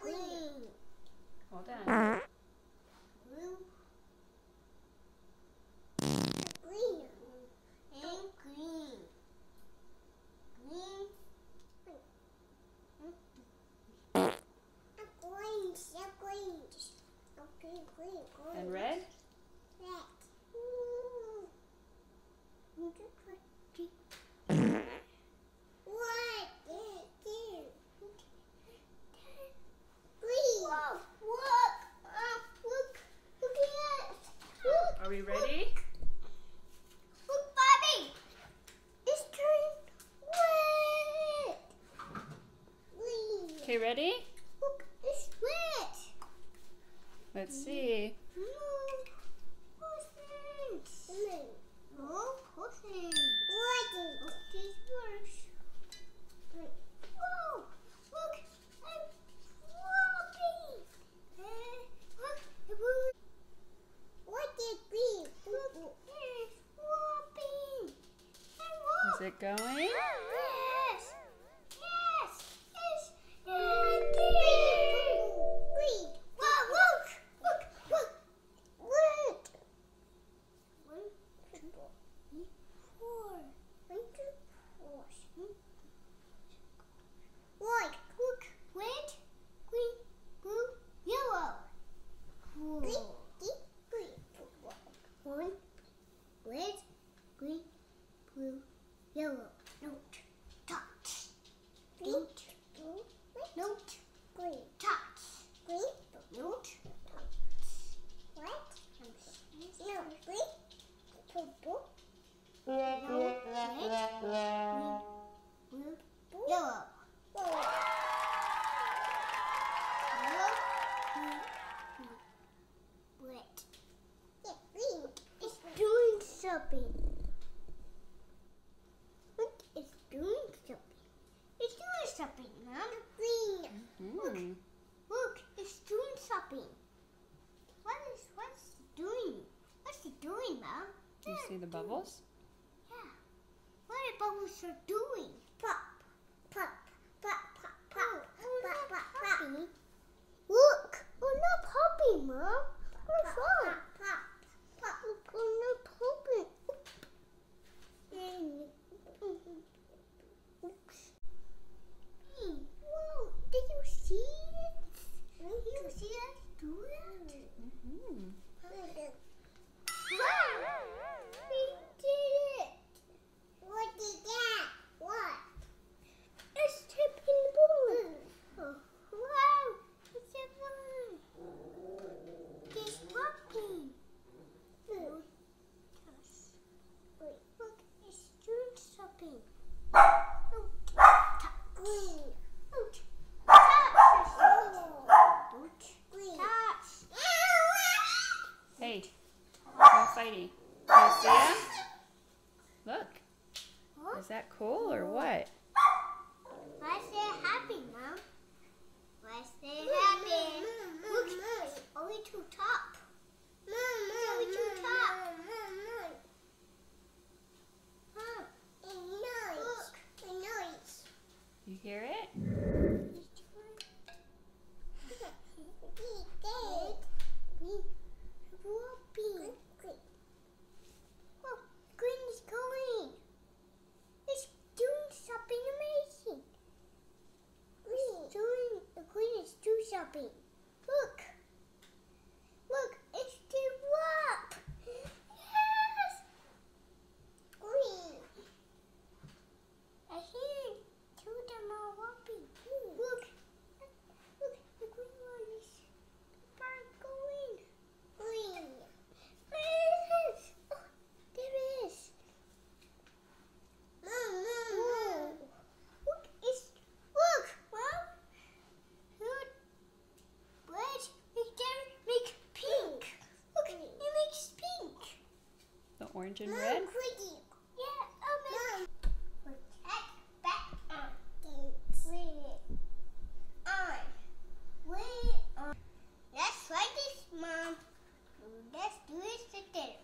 Green. Hold on. Blue. Green. And green. Green. Orange. And red? Are we ready? Look, Bobby! It's turned red! Okay, ready? Look, it's red! Let's see. Is it going? Yes! Yes! Yes! Green! Green! Whoa, look! Look! Look! Look! 1, 2, 3, 4. 1, 2, 4. Look! Look! Red, green, blue, yellow. Cool. Green, green, blue. 1, red, green, blue. Yellow, note, dot. Note, note, green, dot. Green, note, dot. What? No, green, purple. Red, green, blue, yellow. Yellow. Green, red. Yeah, green is doing something. Look, it's doing something. What's it doing? What's it doing, Mom? Do you see the bubbles? Yeah. What are bubbles are doing? Pop, pop, pop, pop, pop, pop, pop, pop. Look, we're not popping, Mom. We're fine. Pop, pop, pop. We're not popping. Oops. Whoa, did you see it? Did you see us do that? Wow! We did it! What did that? What? It's tipping the balloon! Wow! It's a balloon! It's popping! Look, it's doing something! Green! Hey, no fighting. Can you see him? Look. Huh? Is that cool or what? Why is it happy, Mom? Why is it happy? Look, it's only two top. It's only two top. Huh? Look, the noise. You hear it? Shopping. Look. Look, it's turned up. Yes. Green. I hear two of them are whopping. Look. Look, the green one is going. Green. Where is it? Oh, there it is. Mom. Look, it's... Look, Mom. Orange and red? Yeah, Mom. Back on. Let's try this, Mom. Let's do it together.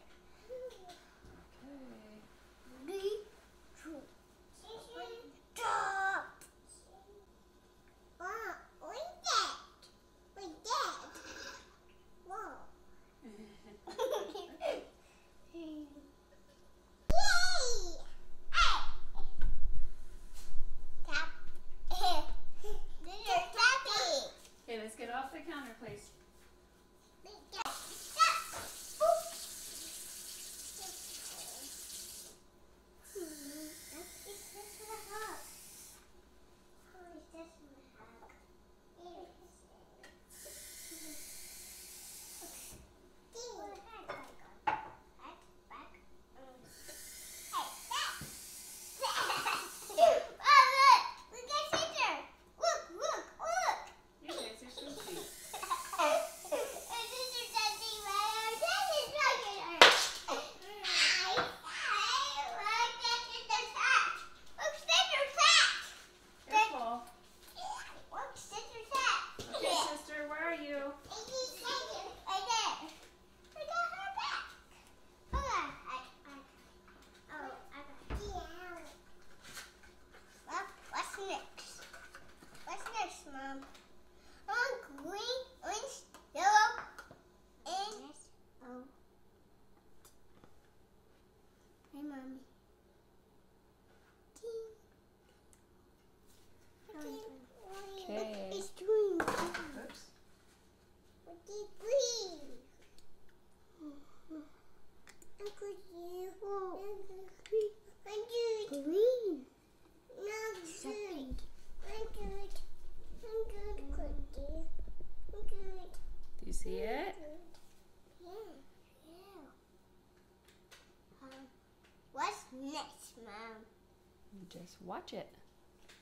Just watch it.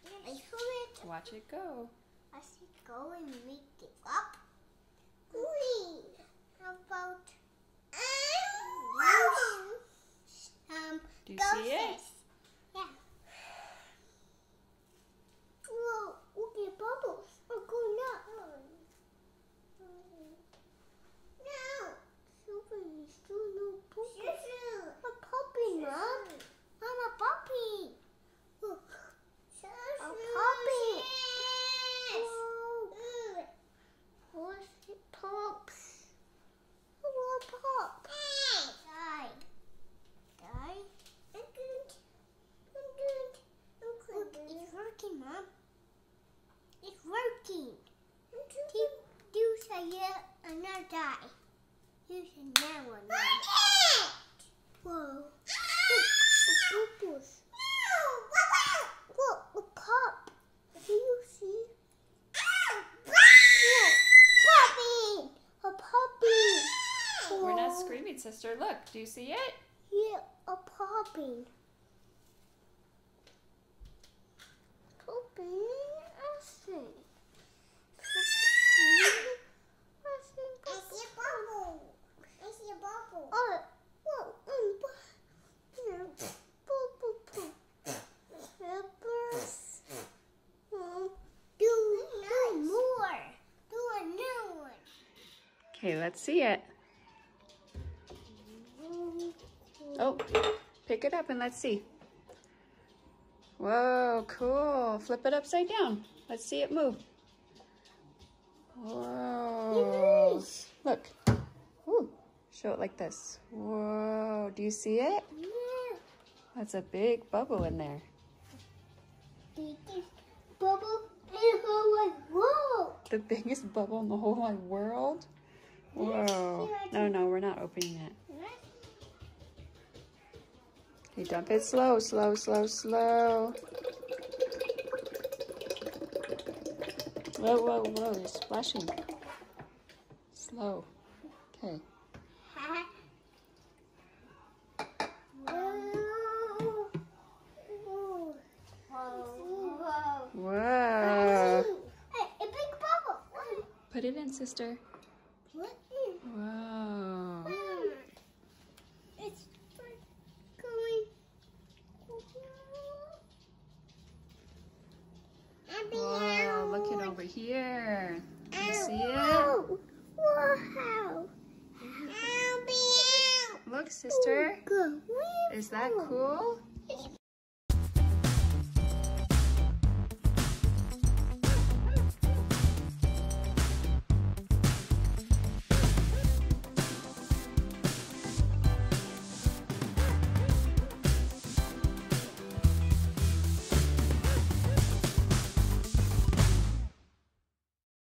Yes. I saw it. Watch it go. I see it go and make it up. Ooh. How about... Do you see it? Yeah. Whoa, look at bubbles. We're going up. No. Super, you still no pooping. I'm popping up. I'm a puppy. Look. I'm popping. Whoa. Horse, it pops. It will pop. Mom, it's working. Do yet another die. Use another one. Whoa! Look, the bubbles. Look, the pop. Do you see? Popping, a popping. We're not screaming, sister. Look, do you see it? Yeah, a popping. Okay, let's see it. Oh, pick it up and let's see. Whoa, cool. Flip it upside down. Let's see it move. Whoa. Yes. Look. Ooh, show it like this. Whoa. Do you see it? Yeah. That's a big bubble in there. Biggest bubble in the whole wide world. The biggest bubble in the whole wide world? Whoa. No, we're not opening it. You dump it slow, slow, slow, slow. Whoa, whoa, whoa, you're splashing. Slow. Okay. Whoa. Whoa. Whoa. Hey, a big bubble. Put it in, sister. What? Wow. It's going. Wow, look it over here. Can you see it? Wow. Look, sister. Is that cool?